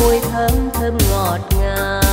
mùi thơm thơm ngọt ngào.